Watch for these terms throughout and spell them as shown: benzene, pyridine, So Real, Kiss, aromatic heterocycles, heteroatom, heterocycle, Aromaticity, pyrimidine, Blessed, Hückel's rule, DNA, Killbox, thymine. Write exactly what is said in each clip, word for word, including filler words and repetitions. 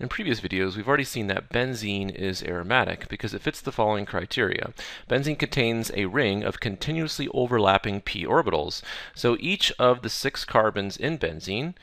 In previous videos, we've already seen that benzene is aromatic because it fits the following criteria. Benzene contains a ring of continuously overlapping p orbitals. So each of the six carbons in benzene,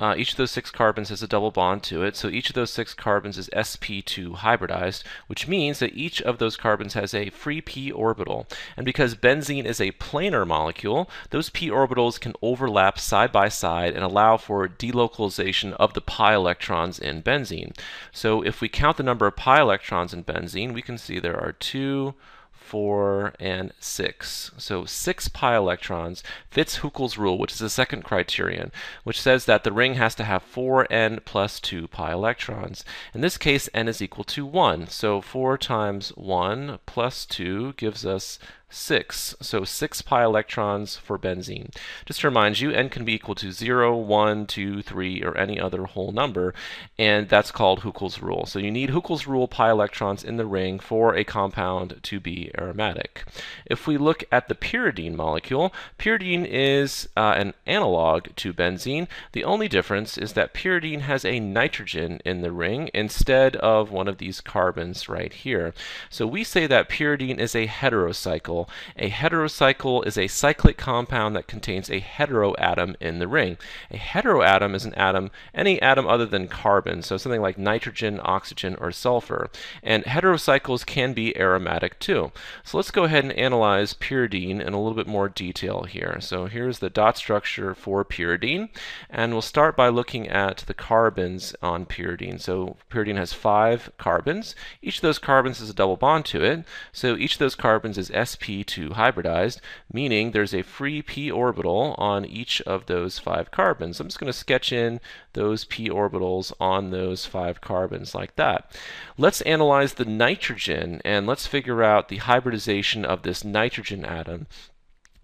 uh, each of those six carbons has a double bond to it, so each of those six carbons is s p two hybridized, which means that each of those carbons has a free p orbital. And because benzene is a planar molecule, those p orbitals can overlap side by side and allow for delocalization of the pi electrons in benzene. So if we count the number of pi electrons in benzene, we can see there are two, four, and six. So six pi electrons fits Hückel's rule, which is the second criterion, which says that the ring has to have four n plus two pi electrons. In this case, n is equal to one. So four times one plus two gives us six. So six pi electrons for benzene. Just to remind you, n can be equal to zero, one, two, three, or any other whole number, and that's called Hückel's rule. So you need Hückel's rule pi electrons in the ring for a compound to be aromatic. If we look at the pyridine molecule, pyridine is uh, an analog to benzene. The only difference is that pyridine has a nitrogen in the ring instead of one of these carbons right here. So we say that pyridine is a heterocycle. A heterocycle is a cyclic compound that contains a heteroatom in the ring. A heteroatom is an atom, any atom other than carbon, so something like nitrogen, oxygen, or sulfur. And heterocycles can be aromatic too. So let's go ahead and analyze pyridine in a little bit more detail here. So here's the dot structure for pyridine, and we'll start by looking at the carbons on pyridine. So pyridine has five carbons. Each of those carbons has a double bond to it, so each of those carbons is sp P two hybridized, meaning there's a free p orbital on each of those five carbons. I'm just going to sketch in those p orbitals on those five carbons like that. Let's analyze the nitrogen and let's figure out the hybridization of this nitrogen atom.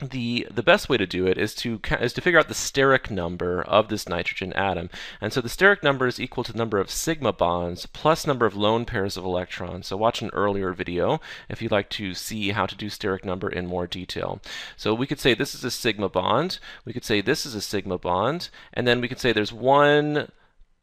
The, the best way to do it is to, is to figure out the steric number of this nitrogen atom. And so the steric number is equal to the number of sigma bonds plus number of lone pairs of electrons. So watch an earlier video if you'd like to see how to do steric number in more detail. So we could say this is a sigma bond, we could say this is a sigma bond, and then we could say there's one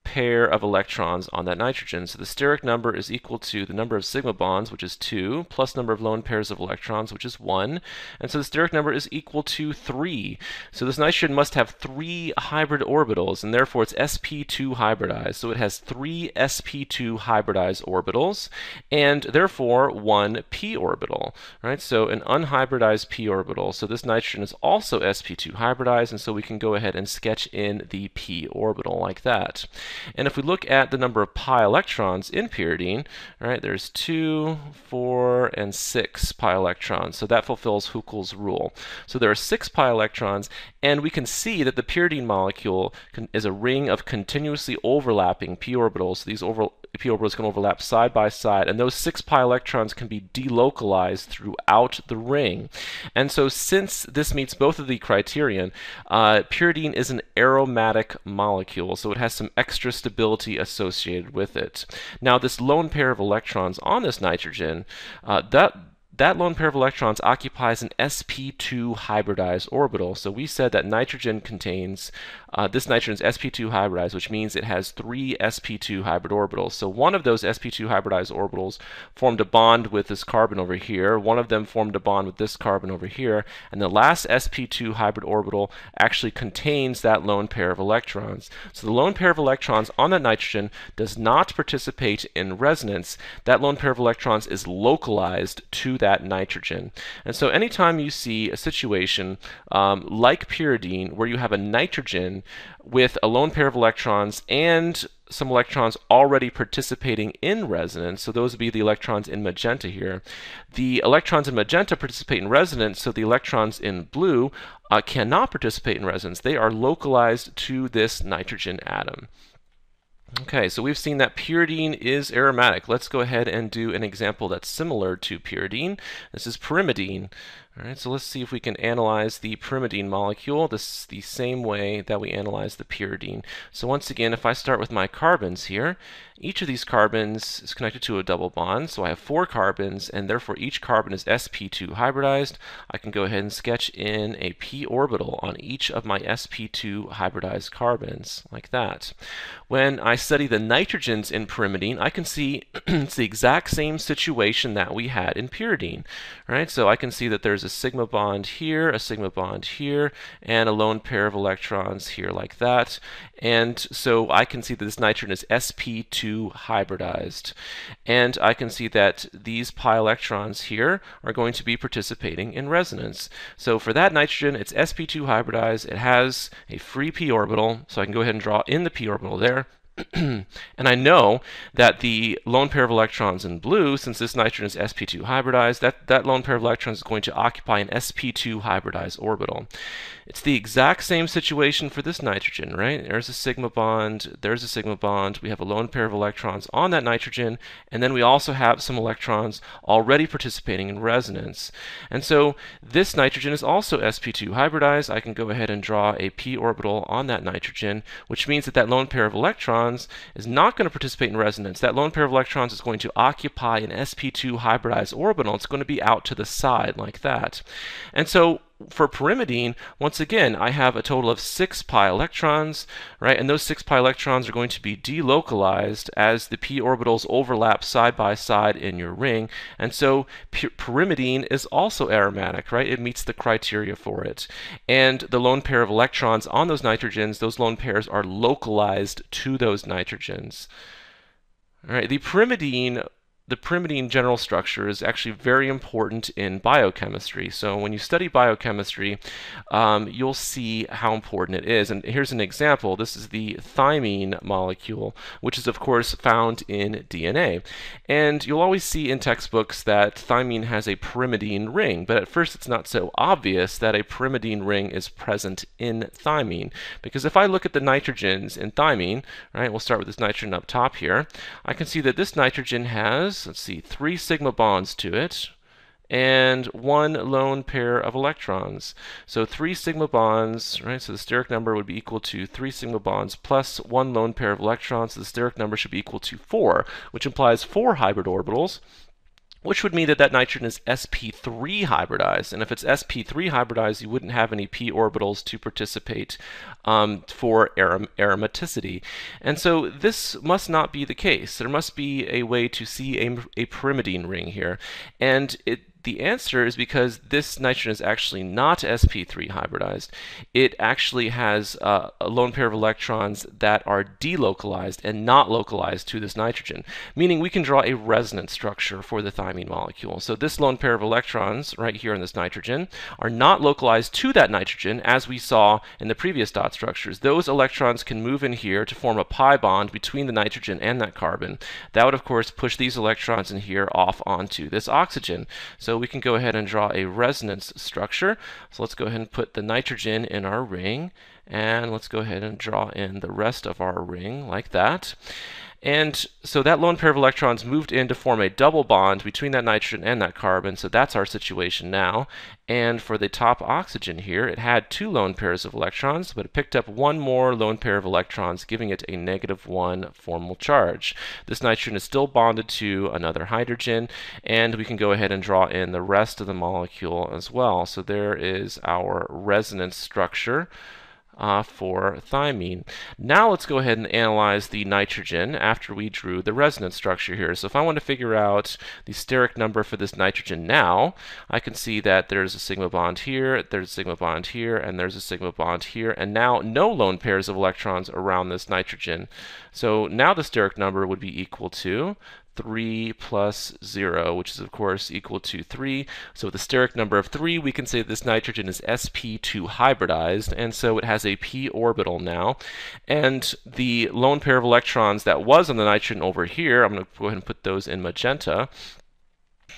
pair of electrons on that nitrogen. So the steric number is equal to the number of sigma bonds, which is two, plus number of lone pairs of electrons, which is one. And so the steric number is equal to three. So this nitrogen must have three hybrid orbitals, and therefore it's s p two hybridized. So it has three s p two hybridized orbitals, and therefore one p orbital, right? So an unhybridized p orbital. So this nitrogen is also s p two hybridized, and so we can go ahead and sketch in the p orbital like that. And if we look at the number of pi electrons in pyridine, right, there's two, four, and six pi electrons. So that fulfills Hückel's rule. So there are six pi electrons, and we can see that the pyridine molecule can, is a ring of continuously overlapping p orbitals. So these over, p orbitals can overlap side by side, and those six pi electrons can be delocalized throughout the ring. And so since this meets both of the criterion, uh, pyridine is an aromatic molecule, so it has some extra extra stability associated with it. Now this lone pair of electrons on this nitrogen, uh, that That lone pair of electrons occupies an s p two hybridized orbital. So we said that nitrogen contains, uh, this nitrogen is s p two hybridized, which means it has three s p two hybrid orbitals. So one of those s p two hybridized orbitals formed a bond with this carbon over here, one of them formed a bond with this carbon over here, and the last s p two hybrid orbital actually contains that lone pair of electrons. So the lone pair of electrons on that nitrogen does not participate in resonance. That lone pair of electrons is localized to that nitrogen. And so anytime you see a situation um, like pyridine where you have a nitrogen with a lone pair of electrons and some electrons already participating in resonance, so those would be the electrons in magenta here. The electrons in magenta participate in resonance, so the electrons in blue uh, cannot participate in resonance. They are localized to this nitrogen atom. Okay, so we've seen that pyridine is aromatic. Let's go ahead and do an example that's similar to pyridine. This is pyrimidine. All right, so let's see if we can analyze the pyrimidine molecule this the same way that we analyze the pyridine. So once again, if I start with my carbons here, each of these carbons is connected to a double bond. So I have four carbons, and therefore each carbon is s p two hybridized. I can go ahead and sketch in a p orbital on each of my s p two hybridized carbons, like that. When I study the nitrogens in pyrimidine, I can see it's the exact same situation that we had in pyridine. All right, so I can see that there's a sigma bond here, a sigma bond here, and a lone pair of electrons here, like that. And so I can see that this nitrogen is s p two hybridized. And I can see that these pi electrons here are going to be participating in resonance. So for that nitrogen, it's s p two hybridized. It has a free p orbital, so I can go ahead and draw in the p orbital there. And I know that the lone pair of electrons in blue, since this nitrogen is s p two hybridized, that, that lone pair of electrons is going to occupy an s p two hybridized orbital. It's the exact same situation for this nitrogen, right? There's a sigma bond, there's a sigma bond, we have a lone pair of electrons on that nitrogen, and then we also have some electrons already participating in resonance. And so this nitrogen is also s p two hybridized. I can go ahead and draw a p orbital on that nitrogen, which means that that lone pair of electrons is not going to participate in resonance. That lone pair of electrons is going to occupy an s p two hybridized orbital. It's going to be out to the side, like that. And so for pyrimidine, once again, I have a total of six pi electrons, right? And those six pi electrons are going to be delocalized as the p orbitals overlap side by side in your ring. And so pyrimidine is also aromatic, right? It meets the criteria for it. And the lone pair of electrons on those nitrogens, those lone pairs are localized to those nitrogens. All right, the pyrimidine The pyrimidine general structure is actually very important in biochemistry. So when you study biochemistry, um, you'll see how important it is. And here's an example. This is the thymine molecule, which is, of course, found in D N A. And you'll always see in textbooks that thymine has a pyrimidine ring. But at first, it's not so obvious that a pyrimidine ring is present in thymine. Because if I look at the nitrogens in thymine, right, we'll start with this nitrogen up top here, I can see that this nitrogen has, let's see, three sigma bonds to it and one lone pair of electrons. So three sigma bonds, right? So the steric number would be equal to three sigma bonds plus one lone pair of electrons. So the steric number should be equal to four, which implies four hybrid orbitals, which would mean that that nitrogen is s p three hybridized. And if it's s p three hybridized, you wouldn't have any p orbitals to participate um, for arom aromaticity. And so this must not be the case. There must be a way to see a, a pyrimidine ring here. And it The answer is because this nitrogen is actually not s p three hybridized. It actually has uh, a lone pair of electrons that are delocalized and not localized to this nitrogen, meaning we can draw a resonance structure for the thymine molecule. So this lone pair of electrons right here in this nitrogen are not localized to that nitrogen, as we saw in the previous dot structures. Those electrons can move in here to form a pi bond between the nitrogen and that carbon. That would, of course, push these electrons in here off onto this oxygen. So So we can go ahead and draw a resonance structure. So let's go ahead and put the nitrogen in our ring, and let's go ahead and draw in the rest of our ring, like that. And so that lone pair of electrons moved in to form a double bond between that nitrogen and that carbon. So that's our situation now. And for the top oxygen here, it had two lone pairs of electrons, but it picked up one more lone pair of electrons, giving it a negative one formal charge. This nitrogen is still bonded to another hydrogen, and we can go ahead and draw in the rest of the molecule as well. So there is our resonance structure Uh, for thymine. Now let's go ahead and analyze the nitrogen after we drew the resonance structure here. So if I want to figure out the steric number for this nitrogen now, I can see that there's a sigma bond here, there's a sigma bond here, and there's a sigma bond here, and now no lone pairs of electrons around this nitrogen. So now the steric number would be equal to three plus zero, which is, of course, equal to three. So with the steric number of three, we can say that this nitrogen is s p two hybridized, and so it has a p orbital now. And the lone pair of electrons that was on the nitrogen over here, I'm going to go ahead and put those in magenta,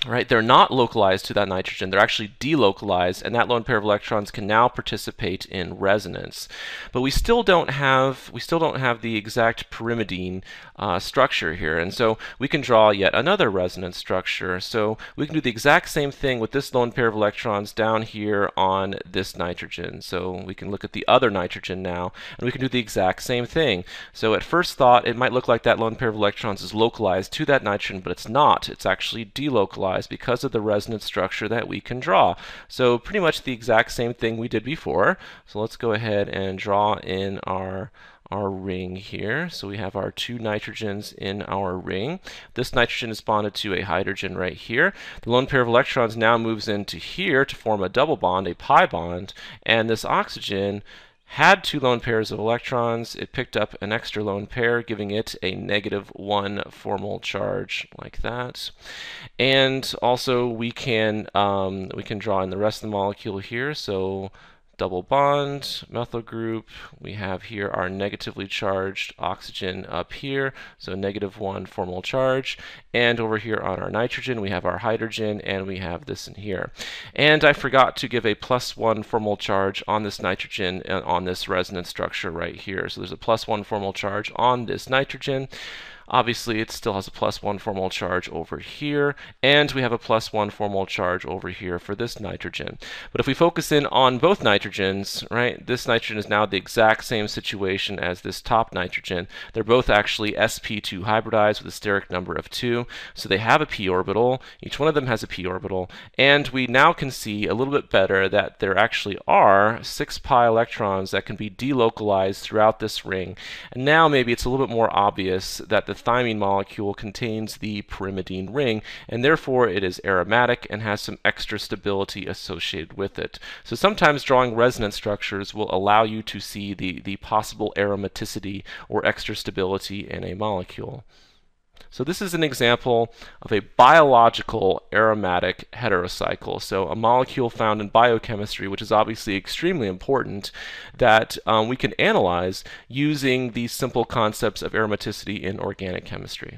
right? They're not localized to that nitrogen. They're actually delocalized, and that lone pair of electrons can now participate in resonance. But we still don't have we still don't have the exact pyrimidine uh, structure here, and so we can draw yet another resonance structure. So we can do the exact same thing with this lone pair of electrons down here on this nitrogen. So we can look at the other nitrogen now, and we can do the exact same thing. So at first thought, it might look like that lone pair of electrons is localized to that nitrogen, but it's not. It's actually delocalized because of the resonance structure that we can draw. So pretty much the exact same thing we did before. So let's go ahead and draw in our our ring here. So we have our two nitrogens in our ring. This nitrogen is bonded to a hydrogen right here. The lone pair of electrons now moves into here to form a double bond, a pi bond, and this oxygen had two lone pairs of electrons. It picked up an extra lone pair, giving it a negative one formal charge, like that. And also we can um, we can draw in the rest of the molecule here. So double bond, methyl group. We have here our negatively charged oxygen up here, so negative one formal charge. And over here on our nitrogen, we have our hydrogen, and we have this in here. And I forgot to give a plus one formal charge on this nitrogen and on this resonance structure right here. So there's a plus one formal charge on this nitrogen. Obviously, it still has a plus one formal charge over here, and we have a plus one formal charge over here for this nitrogen. But if we focus in on both nitrogens, right, this nitrogen is now the exact same situation as this top nitrogen. They're both actually s p two hybridized with a steric number of two, so they have a p orbital. Each one of them has a p orbital, and we now can see a little bit better that there actually are six pi electrons that can be delocalized throughout this ring. And now maybe it's a little bit more obvious that the The thymine molecule contains the pyrimidine ring, and therefore it is aromatic and has some extra stability associated with it. So sometimes drawing resonance structures will allow you to see the, the possible aromaticity or extra stability in a molecule. So this is an example of a biological aromatic heterocycle. So a molecule found in biochemistry, which is obviously extremely important, that um, we can analyze using these simple concepts of aromaticity in organic chemistry.